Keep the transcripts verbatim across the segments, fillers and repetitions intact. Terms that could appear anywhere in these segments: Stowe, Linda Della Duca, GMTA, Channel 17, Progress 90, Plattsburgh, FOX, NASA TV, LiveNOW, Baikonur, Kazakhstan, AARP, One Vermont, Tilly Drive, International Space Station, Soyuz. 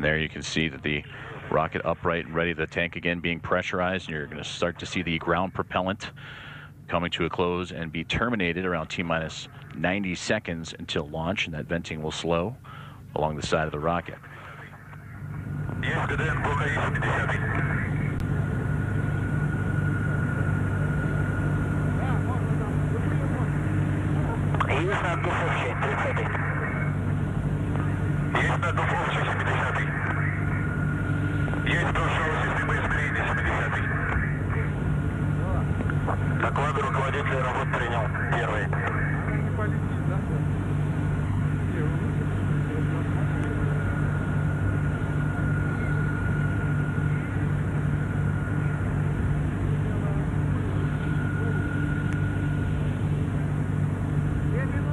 And there you can see that the rocket upright and ready, the tank again being pressurized, and you're going to start to see the ground propellant coming to a close and be terminated around T-minus ninety seconds until launch, and that venting will slow along the side of the rocket.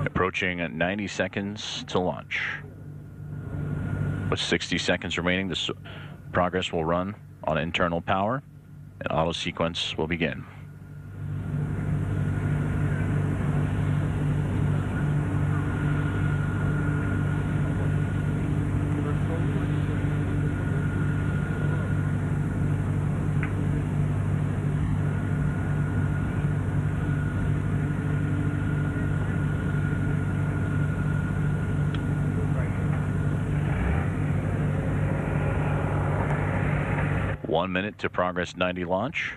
Approaching at ninety seconds to launch. With sixty seconds remaining, this Progress will run on internal power, and auto sequence will begin. One minute to Progress ninety launch,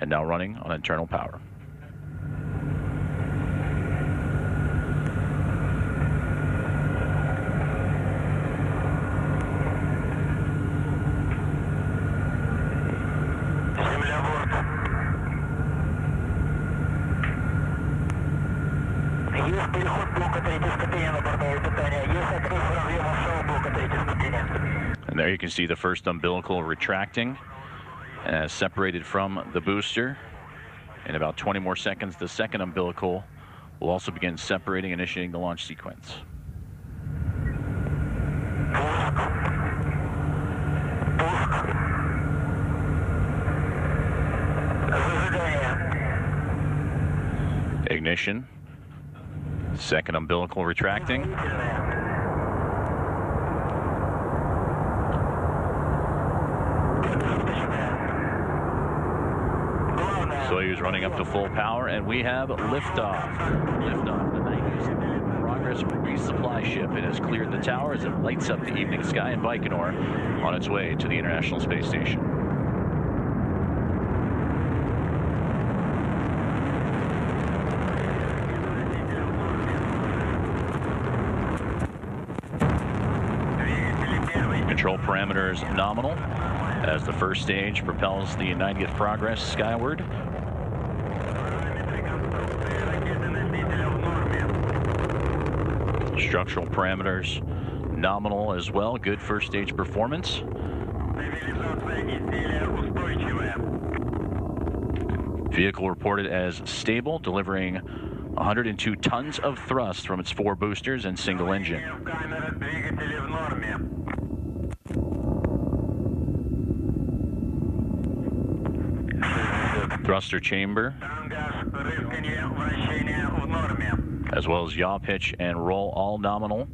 and now running on internal power. And there you can see the first umbilical retracting, Uh, separated from the booster. In about twenty more seconds, the second umbilical will also begin separating, initiating the launch sequence. Ignition. Second umbilical retracting. Soyuz running up to full power, and we have liftoff. Liftoff, the nineties Progress resupply ship. It has cleared the tower as it lights up the evening sky in Baikonur on its way to the International Space Station. Control parameters nominal as the first stage propels the ninetieth Progress skyward. Structural parameters nominal as well. Good first stage performance. Vehicle reported as stable, delivering one hundred two tons of thrust from its four boosters and single engine. Thruster chamber, as well as yaw, pitch, and roll, all nominal.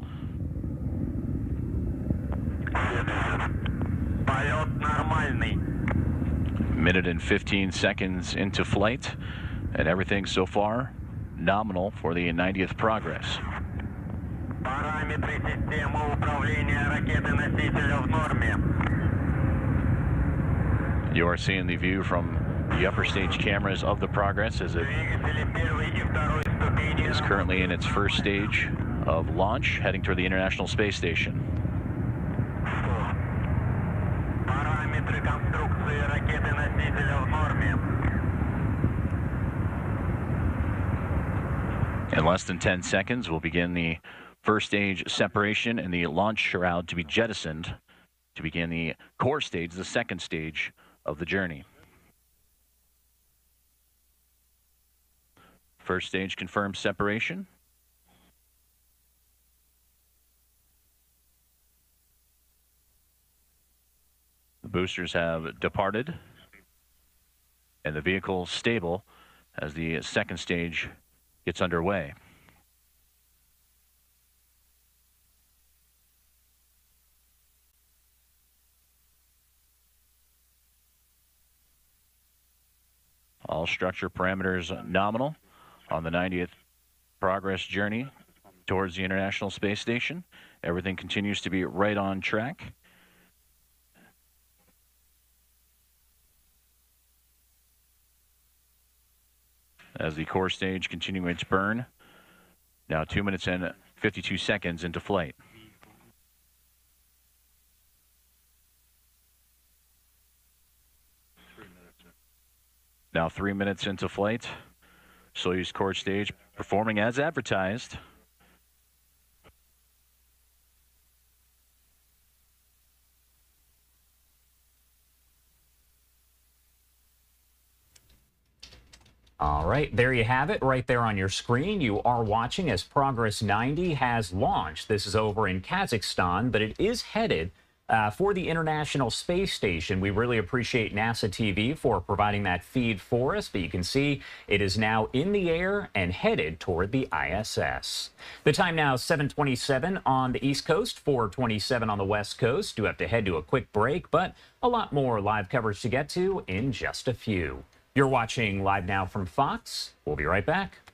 Minute and fifteen seconds into flight, and everything so far nominal for the ninetieth Progress. You are seeing the view from the upper stage cameras of the Progress as it is currently in its first stage of launch, heading toward the International Space Station. In less than ten seconds, we'll begin the first stage separation and the launch shroud to be jettisoned to begin the core stage, the second stage of the journey. First stage confirms separation. The boosters have departed, and the vehicle stable as the second stage gets underway. All structure parameters nominal on the ninetieth Progress journey towards the International Space Station. Everything continues to be right on track. As the core stage continuing to burn, now two minutes and fifty-two seconds into flight. Now three minutes into flight, Soyuz core stage performing as advertised. All right, there you have it right there on your screen. You are watching as Progress ninety has launched. This is over in Kazakhstan, but it is headed uh, for the International Space Station. We really appreciate NASA T V for providing that feed for us, but you can see it is now in the air and headed toward the I S S. The time now is seven twenty-seven on the East Coast, four twenty-seven on the West Coast. Do have to head to a quick break, but a lot more live coverage to get to in just a few. You're watching Live Now from Fox. We'll be right back.